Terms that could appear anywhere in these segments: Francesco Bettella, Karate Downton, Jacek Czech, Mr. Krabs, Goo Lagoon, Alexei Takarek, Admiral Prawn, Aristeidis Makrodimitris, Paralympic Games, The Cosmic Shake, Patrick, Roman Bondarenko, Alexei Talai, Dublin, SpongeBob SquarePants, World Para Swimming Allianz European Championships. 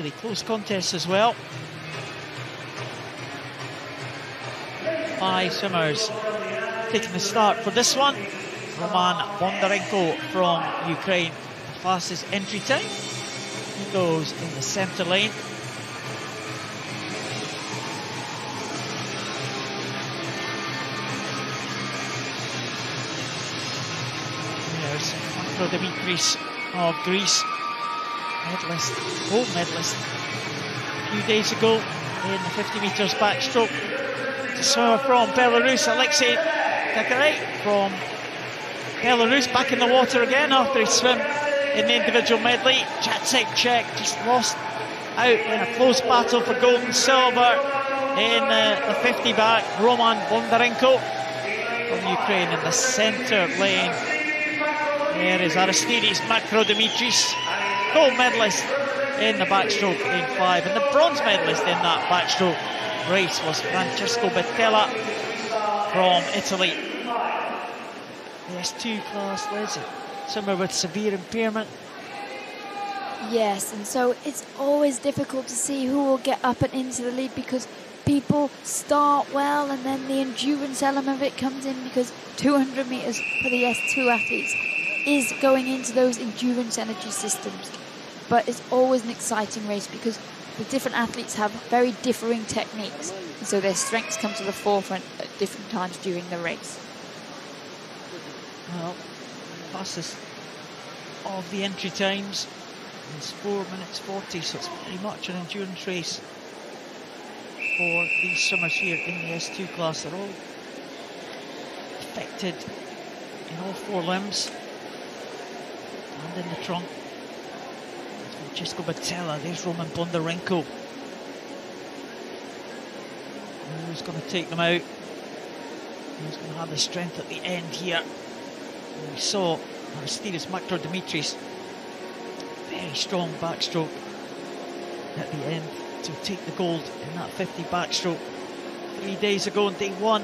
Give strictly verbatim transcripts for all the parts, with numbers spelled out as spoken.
Really close contest as well. Five swimmers taking the start for this one. Roman Bondarenko from Ukraine, the fastest entry time. He goes in the centre lane. There's Makrodimitris of Greece, medalist, gold medalist a few days ago in the fifty metres backstroke. The swimmer from Belarus, Alexei Takarek from Belarus, back in the water again after he swam in the individual medley. Jacek Czech just lost out in a close battle for gold and silver in uh, the fifty back. Roman Bondarenko from Ukraine in the centre lane. There is Aristeidis Makrodimitris, gold medalist in the backstroke in five, and the bronze medalist in that backstroke race was Francesco Bettella from Italy. The S two class, Leslie, swimmer with severe impairment. Yes, and so it's always difficult to see who will get up and into the lead, because people start well and then the endurance element of it comes in, because two hundred metres for the S two athletes is going into those endurance energy systems. But it's always an exciting race because the different athletes have very differing techniques, and so their strengths come to the forefront at different times during the race. Well, fastest of the entry times is four minutes forty, so it's pretty much an endurance race for these swimmers here in the S two class. They're all affected in all four limbs and in the trunk. Francesco Bettella, there's Roman Bondarenko. Who's going to take them out? Who's going to have the strength at the end here? And we saw Aristeidis Makrodimitris, very strong backstroke at the end to take the gold in that fifty backstroke three days ago on day one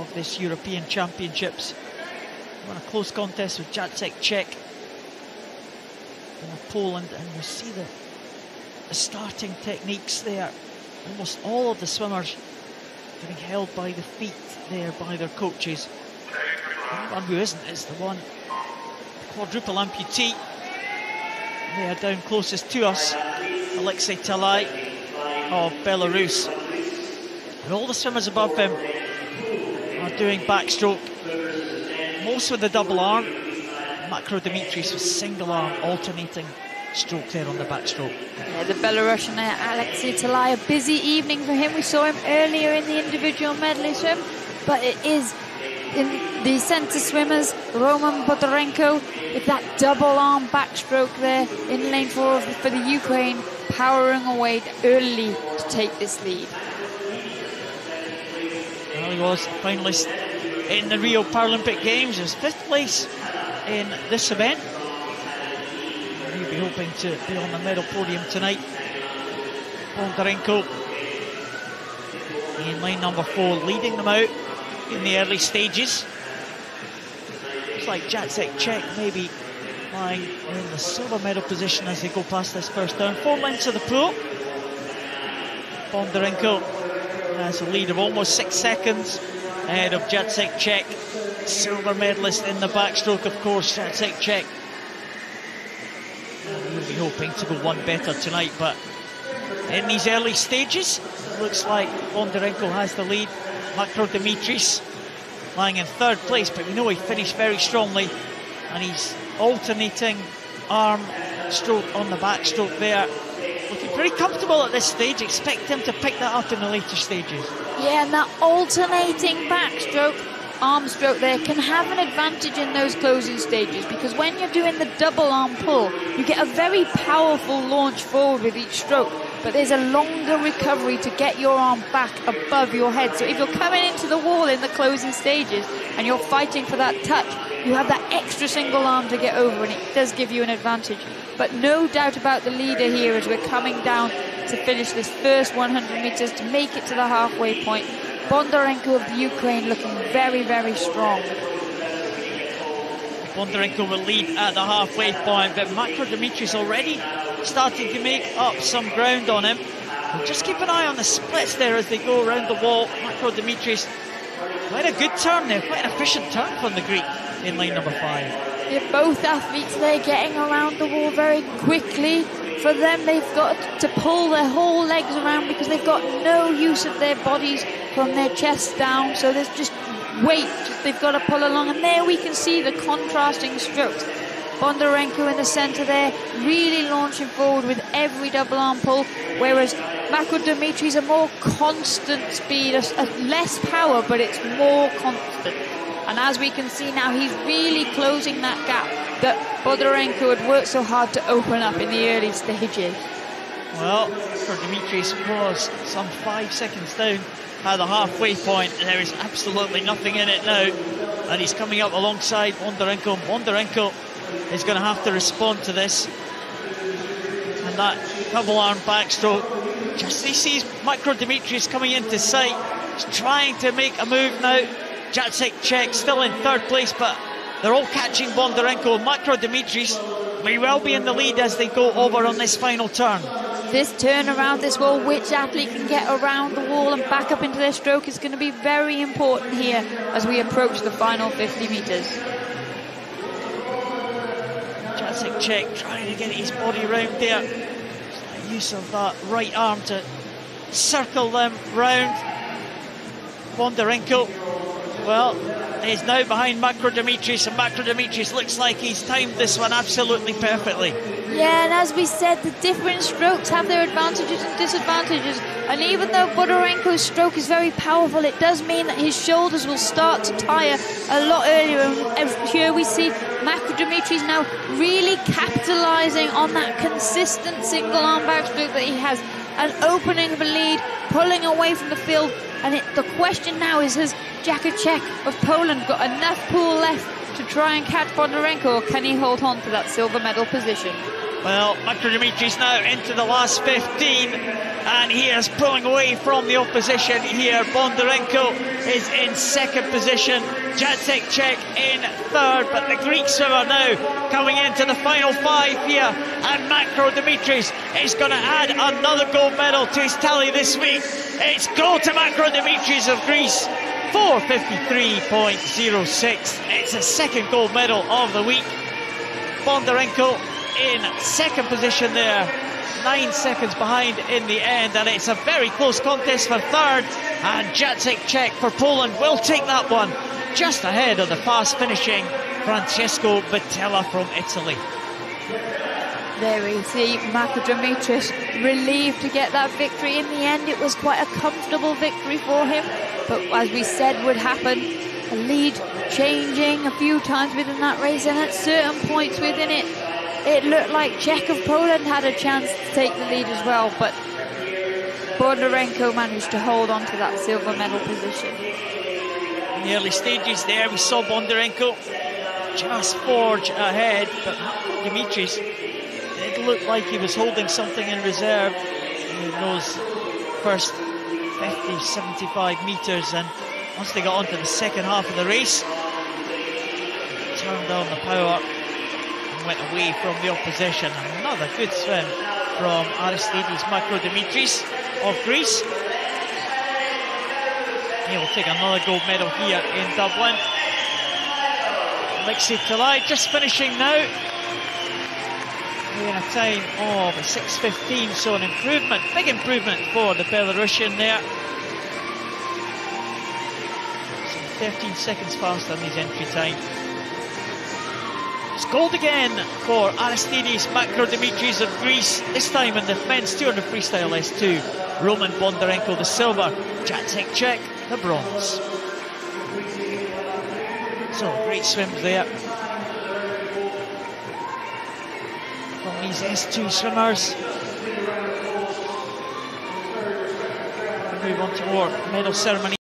of this European Championships. Won a close contest with Jacek Czech of Poland, and you see the, the starting techniques there. Almost all of the swimmers getting held by the feet there by their coaches. The one who isn't is the one, the quadruple amputee. They are down closest to us, Alexei Talai of Belarus. And all the swimmers above him are doing backstroke, most with the double arm. Makrodimitris with single arm alternating stroke there on the backstroke. Yeah, the Belarusian Alexei Talai, a busy evening for him. We saw him earlier in the individual medley swim, but it is in the centre swimmers, Roman Bondarenko with that double arm backstroke there in lane four for the Ukraine, powering away early to take this lead. Well, he was finalist in the Rio Paralympic Games, his fifth place in this event. He'll be hoping to be on the medal podium tonight. Bondarenko in line number four, leading them out in the early stages. Looks like Jacek Czech maybe lying in the silver medal position as they go past this first turn. Four lengths of the pool. Bondarenko has a lead of almost six seconds ahead of Jacek Czech, silver medalist in the backstroke, of course, Jacek Czech. We'll be hoping to go one better tonight, but in these early stages, it looks like Bondarenko has the lead. Makrodimitris lying in third place, but we know he finished very strongly, and he's alternating arm stroke on the backstroke there. Looking pretty comfortable at this stage. Expect him to pick that up in the later stages. Yeah, and that alternating backstroke, arm stroke there can have an advantage in those closing stages, because when you're doing the double arm pull, you get a very powerful launch forward with each stroke, but there's a longer recovery to get your arm back above your head. So if you're coming into the wall in the closing stages and you're fighting for that touch, you have that extra single arm to get over, and it does give you an advantage. But no doubt about the leader here as we're coming down to finish this first one hundred metres to make it to the halfway point. Bondarenko of the Ukraine looking very, very strong. Bondarenko will lead at the halfway point, but Makrodimitris already starting to make up some ground on him. And just keep an eye on the splits there as they go around the wall. Makrodimitris, quite a good turn there, quite an efficient turn from the Greek in lane number five. Yeah, both athletes there getting around the wall very quickly. For them, they've got to pull their whole legs around because they've got no use of their bodies from their chest down. So there's just weight they've got to pull along. And there we can see the contrasting strokes. Bondarenko in the centre there, really launching forward with every double arm pull, whereas Makrodimitris a more constant speed, a, a less power, but it's more constant. And as we can see now, he's really closing that gap that Bondarenko had worked so hard to open up in the early stages. Well, Makrodimitris was some five seconds down at the halfway point. There is absolutely nothing in it now. And he's coming up alongside Bondarenko. Bondarenko is going to have to respond to this. And that double arm backstroke, just he sees Makrodimitris coming into sight. He's trying to make a move now. Jacek Czech still in third place, but they're all catching Bondarenko. Makrodimitris may well be in the lead as they go over on this final turn. This turn around this wall, which athlete can get around the wall and back up into their stroke, is going to be very important here as we approach the final fifty metres. Jacek Czech trying to get his body round there. Use of that right arm to circle them round. Bondarenko, well, he's now behind Makrodimitris, and Makrodimitris looks like he's timed this one absolutely perfectly. Yeah, and as we said, the different strokes have their advantages and disadvantages. And even though Bondarenko's stroke is very powerful, it does mean that his shoulders will start to tire a lot earlier. And here we see Makrodimitris now really capitalising on that consistent single-arm backstroke that he has, and opening the lead, pulling away from the field. And it, the question now is, has Jacek Czech of Poland got enough pull left to try and catch Bondarenko, or can he hold on to that silver medal position? Well, Makrodimitris now into the last fifteen, and he is pulling away from the opposition here. Bondarenko is in second position, Jacek Czech in third, but the Greek swimmer now coming into the final five here, and Makrodimitris is going to add another gold medal to his tally this week. It's gold to Makrodimitris of Greece, four fifty-three point oh six. It's a second gold medal of the week. Bondarenko in second position there, nine seconds behind in the end, and it's a very close contest for third, and Jacek Czech for Poland will take that one, just ahead of the fast finishing Francesco Bettella from Italy. There we see Makrodimitris relieved to get that victory. In the end, it was quite a comfortable victory for him, but as we said would happen, a lead changing a few times within that race, and at certain points within it, it looked like Czech of Poland had a chance to take the lead as well, but Bondarenko managed to hold on to that silver medal position. In the early stages there, we saw Bondarenko just forge ahead, but Makrodimitris, it looked like he was holding something in reserve in those first fifty, seventy-five metres, and once they got onto the second half of the race, they turned down the power, went away from the opposition. Another good swim from Aristeidis Makrodimitris of Greece. He'll take another gold medal here in Dublin. Alexei Talai just finishing now in a time of six fifteen, so an improvement, big improvement for the Belarusian there. thirteen seconds faster than his entry time. It's gold again for Aristeidis Makrodimitris of Greece, this time in the men's two hundred freestyle S two. Roman Bondarenko the silver, Jacek Czech the bronze. So great swims there from these S two swimmers. We move on to our medal ceremony.